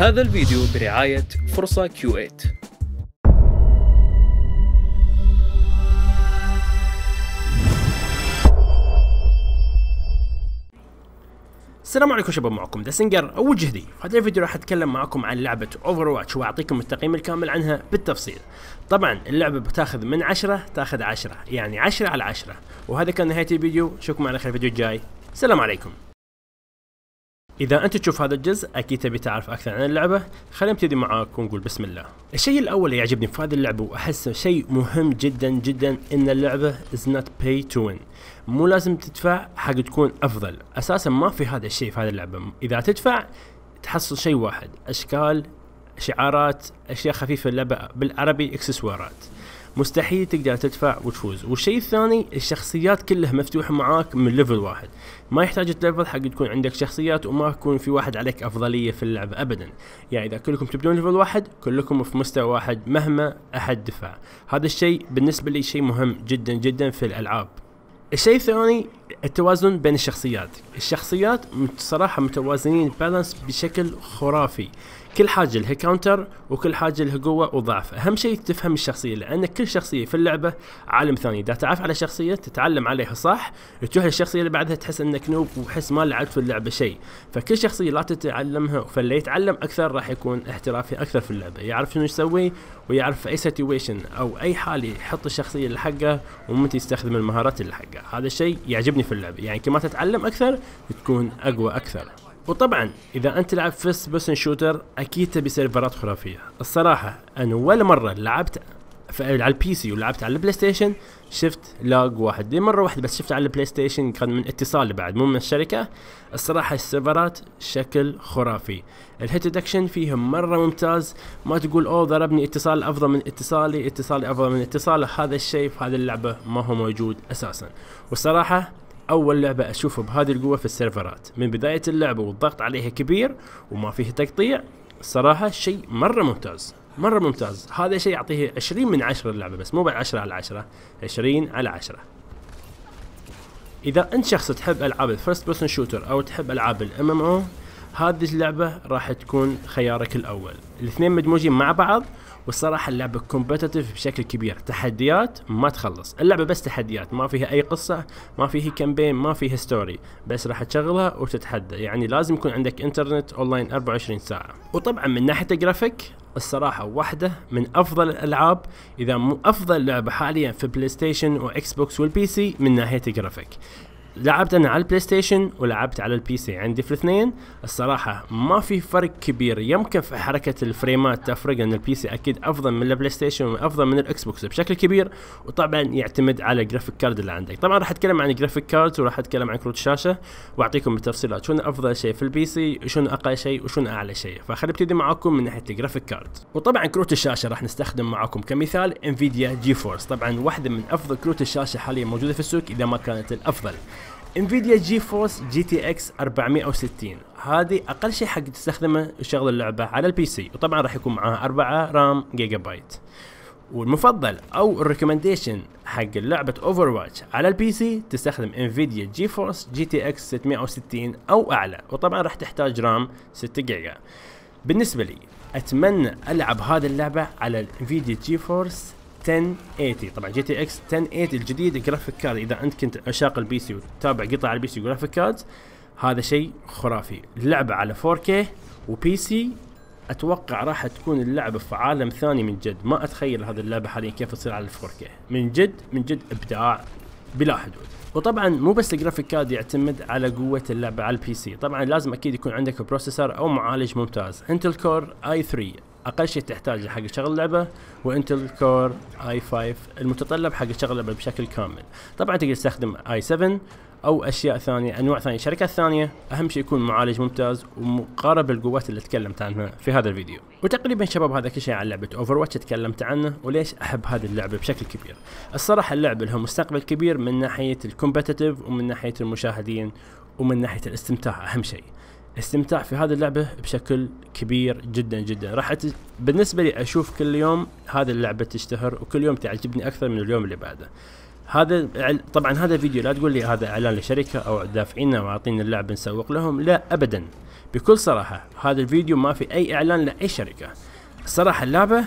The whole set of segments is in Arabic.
هذا الفيديو برعاية فرصة Q8. السلام عليكم شباب، معكم دسنجر او جهدي. في هذا الفيديو راح اتكلم معكم عن لعبة اوفرواتش واعطيكم التقييم الكامل عنها بالتفصيل. طبعا اللعبة بتاخذ من 10 تاخذ 10، يعني 10/10. وهذا كان نهاية الفيديو، اشوفكم على خير الفيديو الجاي. السلام عليكم. إذا أنت تشوف هذا الجزء أكيد تبي تعرف أكثر عن اللعبة، خلينا نبتدي معاك ونقول بسم الله. الشيء الأول اللي يعجبني في هذه اللعبة وأحسه شيء مهم جدا جدا إن اللعبة is not pay to win، مو لازم تدفع حق تكون أفضل، أساسا ما في هذا الشيء في هذه اللعبة. إذا تدفع تحصل شيء واحد، أشكال، شعارات، أشياء خفيفة اللعبة بالعربي، إكسسوارات. مستحيل تقدر تدفع وتفوز. والشيء الثاني الشخصيات كلها مفتوحة معاك من ليفل واحد، ما يحتاج تليفل حق تكون عندك شخصيات وما يكون في واحد عليك أفضلية في اللعبة أبدا. يعني إذا كلكم تبدون ليفل واحد كلكم في مستوى واحد مهما أحد دفع. هذا الشيء بالنسبة لي شيء مهم جدا جدا في الألعاب. الشيء الثاني التوازن بين الشخصيات. الشخصيات صراحة متوازنين بالانس بشكل خرافي، كل حاجة لها كاونتر وكل حاجة لها قوة وضعف. أهم شيء تفهم الشخصية، لأن كل شخصية في اللعبة عالم ثاني. إذا تعرف على شخصية تتعلم عليها صح، تروح للشخصية اللي بعدها تحس إنك نوب وتحس ما لعبت في اللعبة شيء. فكل شخصية لا تتعلمها، فاللي يتعلم أكثر راح يكون احترافي أكثر في اللعبة، يعرف شنو يسوي ويعرف في أي سيتويشن أو أي حال يحط الشخصية اللي حقه ومتى يستخدم المهارات اللي حقه. هذا الشيء يعجبني في اللعبة، يعني كما تتعلم أكثر تكون أقوى أكثر. وطبعا اذا انت تلعب فيرست بيرسن شوتر اكيد تبي سيرفرات خرافيه. الصراحه انا ولا مره لعبت على البي سي ولعبت على البلاي ستيشن شفت لاج واحد، دي مره واحده بس شفت على البلاي ستيشن كان من اتصال بعد مو من الشركه. الصراحه السيرفرات شكل خرافي، الهيت ديتكشن فيهم مره ممتاز، ما تقول اوه ضربني اتصال افضل من اتصالي، اتصالي افضل من اتصاله. هذا الشيء في هذه اللعبه ما هو موجود اساسا. والصراحه أول لعبة أشوفها بهذه القوة في السيرفرات من بداية اللعبة، والضغط عليها كبير وما فيه تقطيع. الصراحة شيء مرة ممتاز مرة ممتاز، هذا شيء يعطيه 20/10 اللعبة، بس مو بعد 10/10، 20/10. إذا أنت شخص تحب ألعاب الفيرست بيرسون شوتر أو تحب ألعاب الام ام او، هذه اللعبة راح تكون خيارك الأول. الاثنين مدموجين مع بعض، والصراحة اللعبة كومبتيتيف بشكل كبير، تحديات ما تخلص اللعبة، بس تحديات، ما فيها أي قصة، ما فيه كامبين، ما فيه ستوري، بس راح تشغلها وتتحدى. يعني لازم يكون عندك انترنت اونلاين 24 ساعة. وطبعا من ناحية الجرافيك الصراحة واحدة من أفضل الألعاب، إذا مو أفضل لعبة حاليا في بلاي ستيشن وإكس بوكس والبي سي من ناحية الجرافيك. لعبت انا على البلاي ستيشن ولعبت على البي سي، عندي في الاثنين الصراحه ما في فرق كبير، يمكن في حركه الفريمات تفرق، ان البي سي اكيد افضل من البلاي ستيشن وافضل من الاكس بوكس بشكل كبير. وطبعا يعتمد على الجرافيك كارد اللي عندك. طبعا راح اتكلم عن الجرافيك كارد وراح اتكلم عن كروت الشاشه واعطيكم بالتفصيلات شنو افضل شيء في البي سي وشنو اقل شيء وشنو اعلى شيء. فخلينا نبتدي معاكم من ناحيه الجرافيك كارد. وطبعا كروت الشاشه راح نستخدم معاكم كمثال انفيديا جي فورس، طبعا واحده من افضل كروت الشاشه حاليا موجوده في السوق اذا ما كانت الافضل. انفيديا جي فورس GTX 460، هذه اقل شيء حق تستخدمه شغل اللعبه على البي سي، وطبعا راح يكون معاها 4 رام جيجا بايت. والمفضل او الريكومنديشن حق لعبه اوفر واتش على البي سي تستخدم انفيديا جي فورس GTX 660 او اعلى، وطبعا راح تحتاج رام 6 جيجا. بالنسبه لي اتمنى العب هذه اللعبه على انفيديا جي فورس 1080، طبعا جي تي اكس 1080 الجديد الجرافيك كارد. اذا انت كنت عشاق البي سي وتتابع قطع على البي سي جرافيك كاردز، هذا شيء خرافي. اللعبه على 4K وبي سي، اتوقع راح تكون اللعبه في عالم ثاني من جد. ما اتخيل هذه اللعبه حاليا كيف تصير على 4K، من جد من جد ابداع بلا حدود. وطبعا مو بس الجرافيك كارد يعتمد على قوه اللعبه على البي سي، طبعا لازم اكيد يكون عندك بروسيسور او معالج ممتاز. انتل كور i3 اقل شيء تحتاجه حق شغل اللعبه، وانتل كور i5 المتطلب حق شغل اللعبه بشكل كامل. طبعا تقدر تستخدم i7 او اشياء ثانيه، انواع ثانيه، شركات ثانيه. اهم شيء يكون معالج ممتاز ومقارب القوات اللي تكلمت عنها في هذا الفيديو. وتقريبا شباب هذا كل شيء عن لعبه اوفر واتش تكلمت عنه وليش احب هذه اللعبه بشكل كبير. الصراحه اللعبه لها مستقبل كبير من ناحيه الكومبتيتيف ومن ناحيه المشاهدين ومن ناحيه الاستمتاع. اهم شيء استمتاع في هذه اللعبة بشكل كبير جدا جدا. راح بالنسبة لي أشوف كل يوم هذه اللعبة تشتهر وكل يوم تعجبني أكثر من اليوم اللي بعده. هذا طبعا هذا الفيديو لا تقول لي هذا إعلان لشركة أو دافعيننا وعاطينا اللعبة نسوق لهم، لا أبدا، بكل صراحة هذا الفيديو ما في أي إعلان لأي شركة. الصراحة اللعبة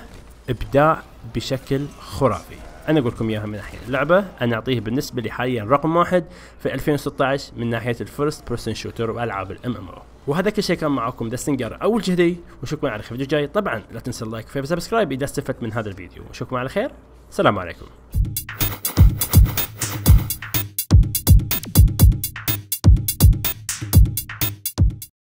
إبداع بشكل خرافي، أنا أقول لكم إياها. من ناحية اللعبة أنا أعطيه بالنسبة لي حاليا رقم 1 في 2016 من ناحية الفيرست بيرسون شوتر وألعاب الام ام او. وهذا كل شيء كان معاكم دستنجر أول جهدي، وشكرا على الخير. الفيديو الجاي طبعا لا تنسى اللايك وسبسكرايب إذا استفدت من هذا الفيديو، وشكرا على الخير. السلام عليكم.